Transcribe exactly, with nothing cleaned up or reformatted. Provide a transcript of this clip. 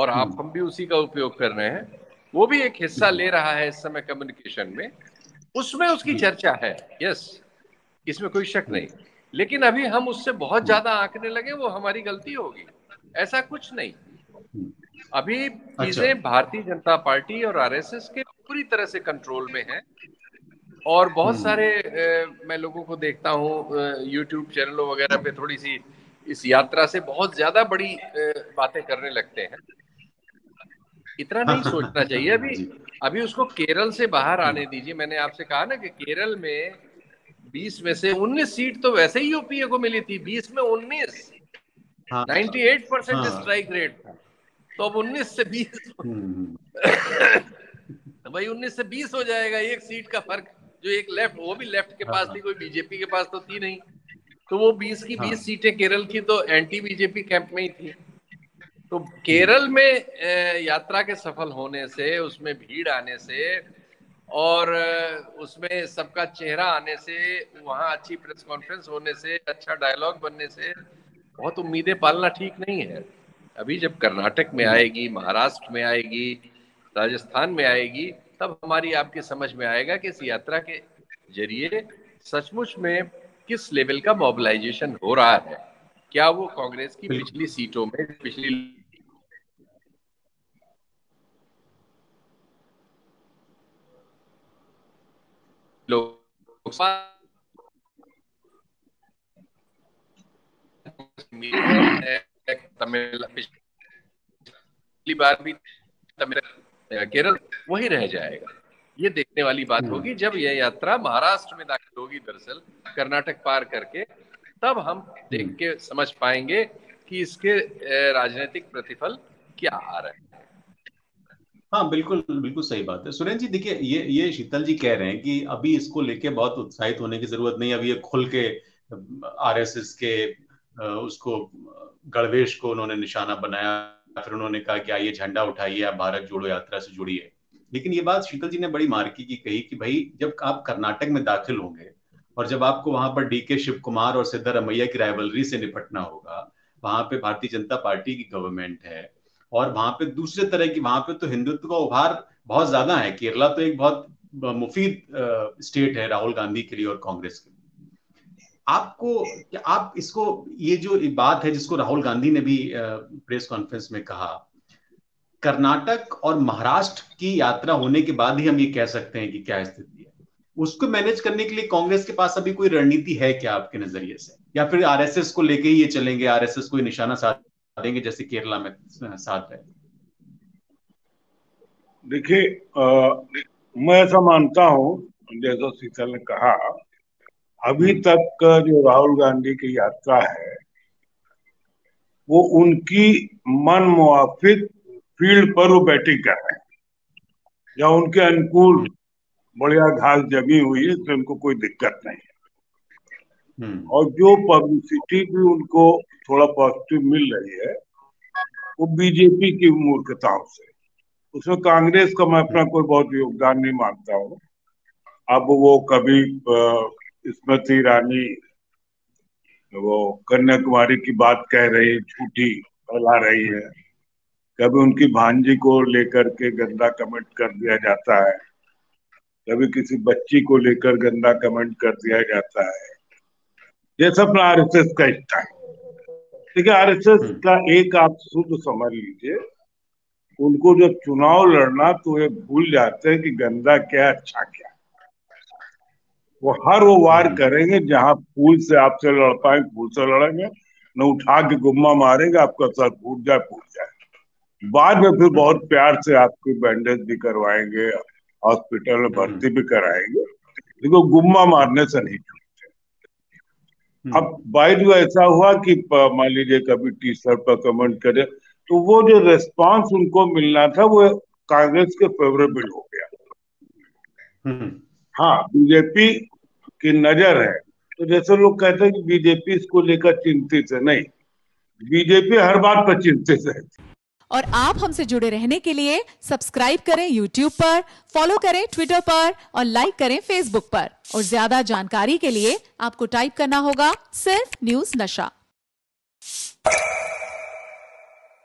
और आप हम भी उसी का उपयोग कर रहे हैं, वो भी एक हिस्सा ले रहा है इस समय कम्युनिकेशन में, उसमें उसकी चर्चा है, यस, इसमें कोई शक नहीं। लेकिन अभी हम उससे बहुत ज्यादा आंकने लगे वो हमारी गलती होगी, ऐसा कुछ नहीं। अभी चीजें अच्छा। भारतीय जनता पार्टी और आरएसएस के पूरी तरह से कंट्रोल में है, और बहुत सारे ए, मैं लोगों को देखता हूँ यूट्यूब चैनलों वगैरह पे थोड़ी सी इस यात्रा से बहुत ज्यादा बड़ी ए, बातें करने लगते हैं। इतना नहीं सोचना चाहिए। अभी अभी उसको केरल से बाहर आने दीजिए। मैंने आपसे कहा ना कि केरल में बीस में से उन्नीस सीट तो वैसे ही यूपीए को मिली थी, बीस में उन्नीस, ninety eight percent strike rate था, तो अब उन्नीस से बीस तो भाई उन्नीस से बीस हो जाएगा, एक सीट का फर्क। जो एक लेफ्ट, वो भी लेफ्ट के पास थी, कोई बीजेपी के पास तो थी नहीं, तो वो बीस की बीस सीटें केरल की तो एंटी बीजेपी कैंप में ही थी। तो केरल में यात्रा के सफल होने से, उसमें भीड़ आने से और उसमें सबका चेहरा आने से, वहाँ अच्छी प्रेस कॉन्फ्रेंस होने से, अच्छा डायलॉग बनने से बहुत उम्मीदें पालना ठीक नहीं है। अभी जब कर्नाटक में आएगी, महाराष्ट्र में आएगी, राजस्थान में आएगी, तब हमारी आपके समझ में आएगा कि इस यात्रा के जरिए सचमुच में किस लेवल का मोबिलाइजेशन हो रहा है। क्या वो कांग्रेस की पिछली सीटों में, पिछली लोकसभा तमिल पिछली बार भी तमिल केरल वही रह जाएगा, ये देखने वाली बात होगी। जब यह यात्रा महाराष्ट्र में दाखिल होगी, दरअसल कर्नाटक पार करके, तब हम देख के समझ पाएंगे कि इसके राजनीतिक प्रतिफल क्या आ रहे हैं। हाँ, बिल्कुल बिल्कुल सही बात है सुरेंद्र जी। देखिए, ये ये शीतल जी कह रहे हैं कि अभी इसको लेके बहुत उत्साहित होने की जरूरत नहीं। अभी ये खुल के आरएसएस के उसको गणवेश को उन्होंने निशाना बनाया, फिर उन्होंने कहा कि आइए झंडा उठाइए, आप भारत जोड़ो यात्रा से जुड़िए। लेकिन ये बात शीतल जी ने बड़ी मार्की की कही कि भाई जब आप कर्नाटक में दाखिल होंगे और जब आपको वहां पर डी के शिव कुमार और सिद्धारमैया की राइवलरी से निपटना होगा, वहां पे भारतीय जनता पार्टी की गवर्नमेंट है और वहां पे दूसरे तरह की, वहां पे तो हिंदुत्व का उभार बहुत ज्यादा है। केरला तो एक बहुत मुफीद स्टेट है राहुल गांधी के लिए और कांग्रेस के लिए। आपको आप इसको, ये जो बात है जिसको राहुल गांधी ने भी प्रेस कॉन्फ्रेंस में कहा, कर्नाटक और महाराष्ट्र की यात्रा होने के बाद ही हम ये कह सकते हैं कि क्या स्थिति है। उसको मैनेज करने के लिए कांग्रेस के पास अभी कोई रणनीति है क्या आपके नजरिए से, या फिर आरएसएस को लेके ही ये चलेंगे, आरएसएस को निशाना साध देंगे जैसे केरला में साध रहे? देखिए, मैं ऐसा मानता हूं, जैसा शीतल ने कहा, अभी तक जो राहुल गांधी की यात्रा है वो उनकी मन मुआफिक फील्ड पर वो बैटिंग कर रहे हैं, या उनके अनुकूल बढ़िया घास जमी हुई है, इसमें उनको कोई दिक्कत नहीं है। और जो पब्लिसिटी भी उनको थोड़ा पॉजिटिव मिल रही है वो बीजेपी की मूर्खताओं से, उसमें कांग्रेस का मैं अपना कोई बहुत योगदान नहीं मानता हूँ। अब वो कभी आ, स्मृति ईरानी वो कन्याकुमारी की बात कह रही है, झूठी फैला रही है, कभी उनकी भांजी को लेकर के गंदा कमेंट कर दिया जाता है, कभी किसी बच्ची को लेकर गंदा कमेंट कर दिया जाता है। ये सब ना आरएसएस का हिस्सा है। देखिए, आरएसएस का एक आप शुद्ध समझ लीजिए, उनको जब चुनाव लड़ना तो ये भूल जाते हैं कि गंदा क्या अच्छा क्या। वो हर वो वार करेंगे, जहां फूल से आपसे लड़ पाए फूल से लड़ेंगे, न उठा के गुम्मा मारेंगे, आपका सर फूट जाए फूट जाए बाद में फिर बहुत प्यार से आपकी बैंडेज भी करवाएंगे, हॉस्पिटल में भर्ती भी कराएंगे, देखो गुम्मा मारने से नहीं छूटते। अब बाइट जो ऐसा हुआ कि मान लीजिए कभी टी शर्ट पर कमेंट करे, तो वो जो रेस्पॉन्स उनको मिलना था वो कांग्रेस के फेवरेबल हो गया। हाँ, बीजेपी की नजर है, तो जैसे लोग कहते हैं कि बीजेपी इसको लेकर चिंतित है, नहीं, बीजेपी हर बात पर चिंतित है। और आप हमसे जुड़े रहने के लिए सब्सक्राइब करें यूट्यूब पर, फॉलो करें ट्विटर पर और लाइक करें फेसबुक पर। और ज्यादा जानकारी के लिए आपको टाइप करना होगा सिर्फ न्यूज नशा।